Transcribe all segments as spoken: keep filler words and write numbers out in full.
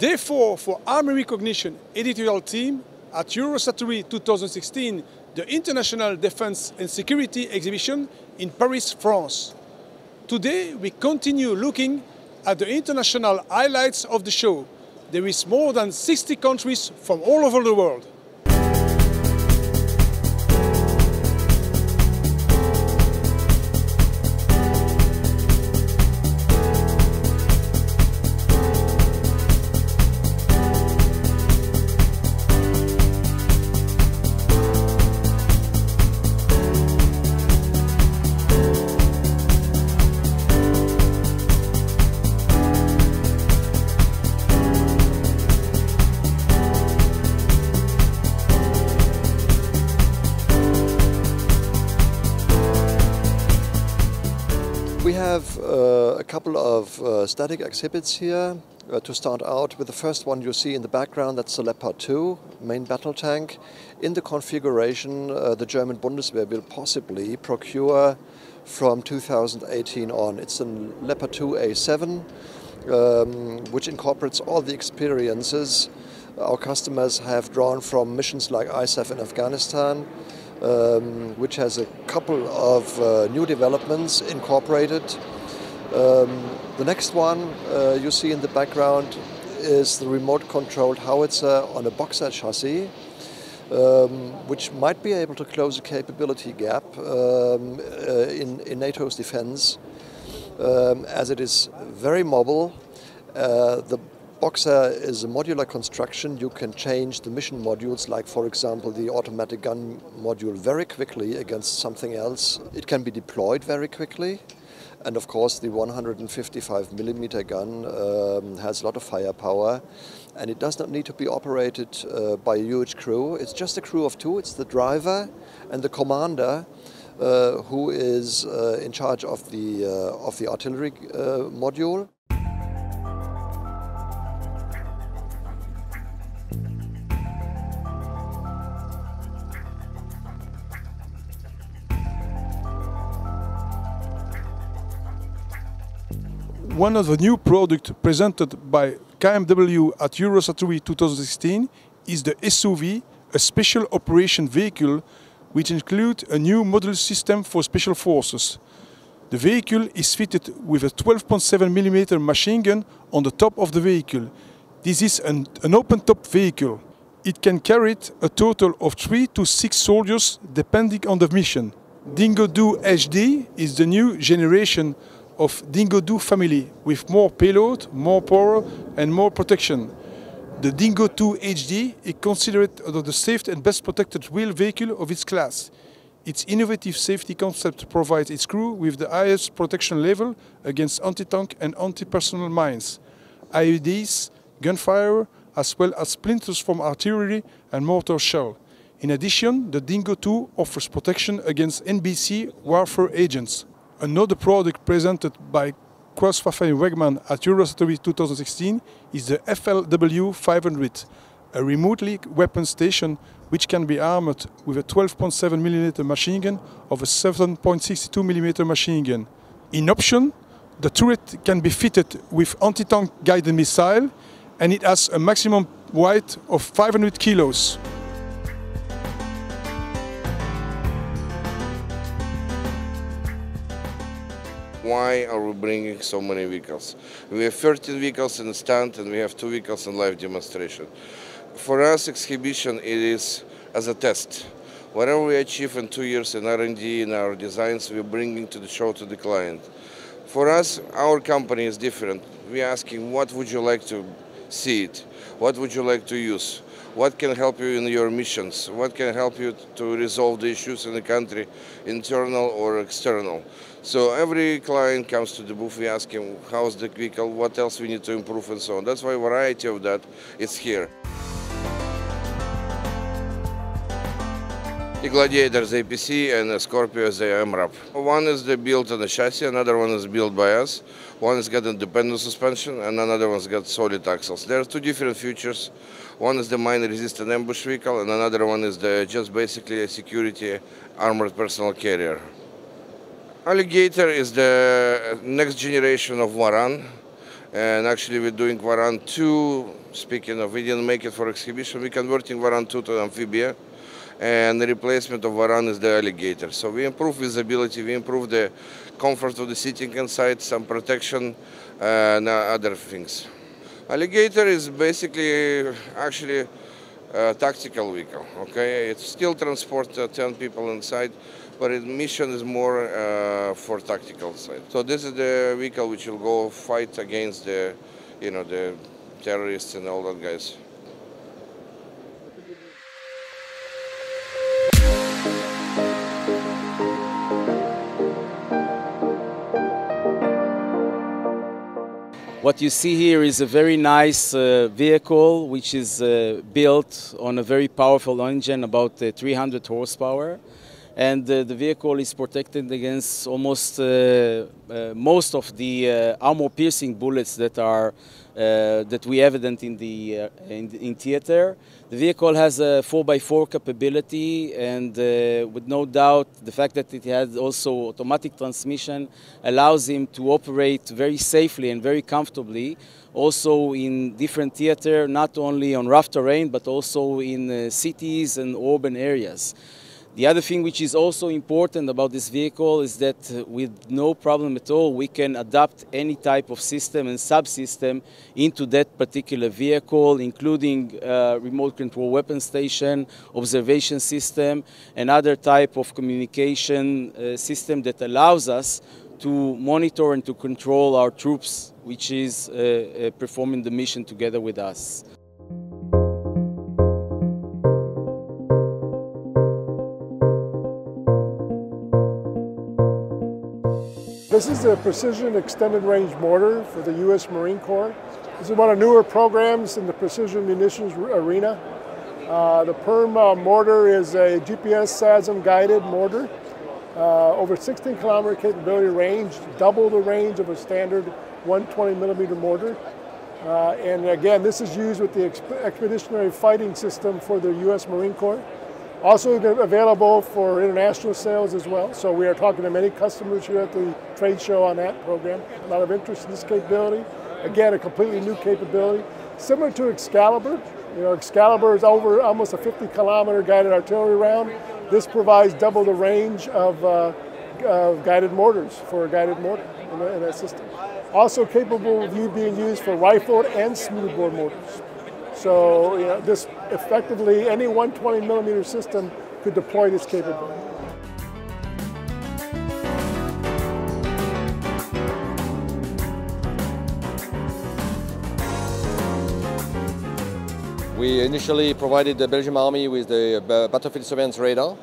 Therefore, for Army Recognition editorial team at Eurosatory twenty sixteen, the International Defense and Security Exhibition in Paris, France. Today, we continue looking at the international highlights of the show. There is more than sixty countries from all over the world. We have uh, a couple of uh, static exhibits here. Uh, to start out with the first one you see in the background, that's the Leopard two main battle tank. In the configuration uh, the German Bundeswehr will possibly procure from two thousand eighteen on. It's a Leopard two A seven, um, which incorporates all the experiences our customers have drawn from missions like ISAF in Afghanistan. Um, which has a couple of uh, new developments incorporated. Um, the next one uh, you see in the background is the remote-controlled howitzer on a Boxer chassis, um, which might be able to close a capability gap um, uh, in, in NATO's defense, um, as it is very mobile. Uh, the Boxer is a modular construction. You can change the mission modules, like for example the automatic gun module, very quickly against something else. It can be deployed very quickly, and of course the one hundred fifty-five millimeter gun um, has a lot of firepower, and it does not need to be operated uh, by a huge crew. It's just a crew of two. It's the driver and the commander uh, who is uh, in charge of the, uh, of the artillery uh, module. One of the new products presented by K M W at Eurosatory twenty sixteen is the S U V, a special operation vehicle which includes a new model system for special forces. The vehicle is fitted with a twelve point seven millimeter machine gun on the top of the vehicle. This is an, an open-top vehicle. It can carry a total of three to six soldiers depending on the mission. Dingo two H D is the new generation of Dingo two family, with more payload, more power and more protection. The Dingo two H D is considered the safest and best protected wheel vehicle of its class. Its innovative safety concept provides its crew with the highest protection level against anti-tank and anti-personnel mines, I E Ds, gunfire, as well as splinters from artillery and mortar shell. In addition, the Dingo two offers protection against N B C warfare agents. Another product presented by Krauss-Maffei Wegmann at Eurosatory twenty sixteen is the F L W five hundred, a remotely weapon station which can be armed with a twelve point seven millimeter machine gun of a seven point six two millimeter machine gun. In option, the turret can be fitted with anti-tank guided missile, and it has a maximum weight of five hundred kilos. Why are we bringing so many vehicles? We have thirteen vehicles in the stand and we have two vehicles in live demonstration. For us, exhibition it is as a test. Whatever we achieve in two years in R and D, in our designs, we're bringing to the show to the client. For us, our company is different. We're asking, what would you like to see it? What would you like to use? What can help you in your missions? What can help you to resolve the issues in the country, internal or external? So every client comes to the booth, we ask him how's the vehicle, what else we need to improve and so on. That's why variety of that is here. The Gladiator is A P C and the Scorpio is the M RAP. One is the built on the chassis, another one is built by us. One has got independent suspension and another one's got solid axles. There are two different features. One is the mine-resistant ambush vehicle and another one is the just basically a security armored personal carrier. Alligator is the next generation of Waran. And actually we're doing Waran two, speaking of, we didn't make it for exhibition, we're converting Waran two to amphibia, and the replacement of Waran is the Alligator. So we improve visibility, we improve the comfort of the sitting inside, some protection uh, and other things. Alligator is basically actually a tactical vehicle, okay? It still transports uh, ten people inside, but its mission is more uh, for tactical side. So this is the vehicle which will go fight against the, you know, the terrorists and all that guys. What you see here is a very nice uh, vehicle which is uh, built on a very powerful engine, about uh, three hundred horsepower. And uh, the vehicle is protected against almost uh, uh, most of the uh, armor-piercing bullets that are uh, that we evident in the uh, in, in theater. The vehicle has a four by four capability, and uh, with no doubt, the fact that it has also automatic transmission allows him to operate very safely and very comfortably, also in different theater, not only on rough terrain but also in uh, cities and urban areas. The other thing which is also important about this vehicle is that with no problem at all we can adapt any type of system and subsystem into that particular vehicle, including uh, remote control weapon station, observation system, and other type of communication uh, system that allows us to monitor and to control our troops which is uh, uh, performing the mission together with us. This is the Precision Extended Range Mortar for the U S Marine Corps. This is one of the newer programs in the precision munitions arena. Uh, the PERM uh, mortar is a G P S SASM guided mortar, uh, over sixteen kilometer capability range, double the range of a standard one hundred twenty millimeter mortar. Uh, and again, this is used with the Expeditionary Fighting System for the U S Marine Corps. Also available for international sales as well, so we are talking to many customers here at the trade show on that program. A lot of interest in this capability. Again, a completely new capability. Similar to Excalibur, you know, Excalibur is over almost a fifty kilometer guided artillery round. This provides double the range of, uh, of guided mortars for a guided mortar in, in that system. Also capable of you being used for rifled and smoothbore mortars. So, you know, this effectively, any one hundred twenty millimeter system could deploy this capability. We initially provided the Belgian Army with the battlefield surveillance radar,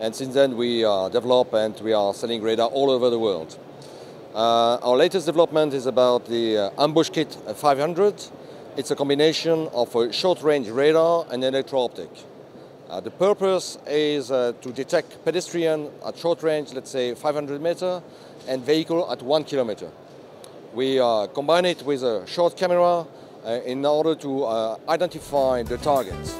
and since then we uh, develop and we are selling radar all over the world. Uh, our latest development is about the uh, Ambush Kit five hundred. It's a combination of a short-range radar and electro-optic. Uh, the purpose is uh, to detect pedestrian at short range, let's say five hundred meter, and vehicle at one kilometer. We uh, combine it with a short camera uh, in order to uh, identify the targets.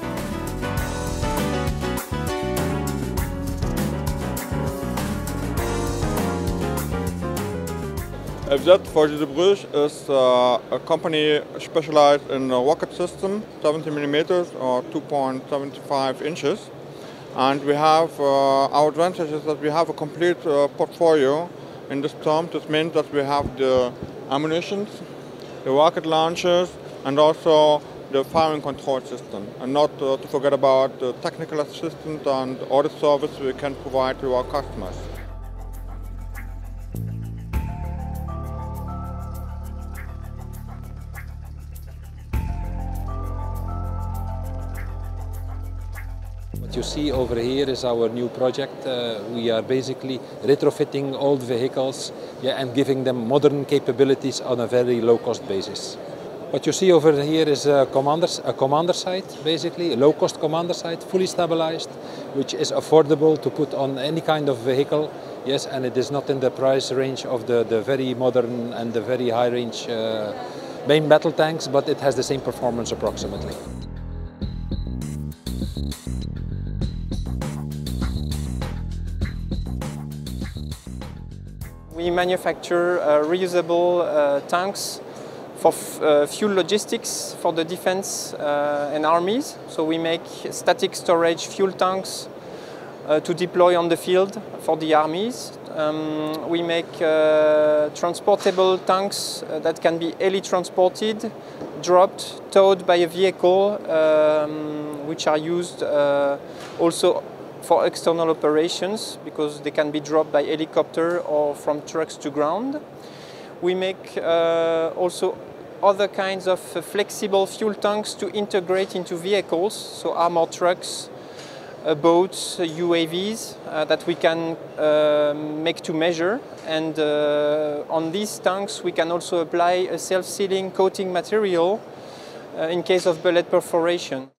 F Z, Forges de Bruges, is uh, a company specialized in a rocket system, seventy millimeters or two point seven five inches. And we have, uh, our advantage is that we have a complete uh, portfolio in this term. This means that we have the ammunitions, the rocket launchers, and also the firing control system. And not uh, to forget about the technical assistance and all the service we can provide to our customers. What you see over here is our new project. Uh, we are basically retrofitting old vehicles yeah, and giving them modern capabilities on a very low-cost basis. What you see over here is a, commanders, a commander site, basically, a low-cost commander site, fully stabilized, which is affordable to put on any kind of vehicle. Yes, and it is not in the price range of the, the very modern and the very high-range uh, main battle tanks, but it has the same performance approximately. We manufacture uh, reusable uh, tanks for f uh, fuel logistics for the defense uh, and armies. So we make static storage fuel tanks uh, to deploy on the field for the armies. Um, we make uh, transportable tanks that can be heli transported, dropped, towed by a vehicle, um, which are used uh, also for external operations because they can be dropped by helicopter or from trucks to ground. We make uh, also other kinds of uh, flexible fuel tanks to integrate into vehicles, so armored trucks, uh, boats, uh, U A Vs uh, that we can uh, make to measure. And uh, on these tanks we can also apply a self-sealing coating material uh, in case of bullet perforation.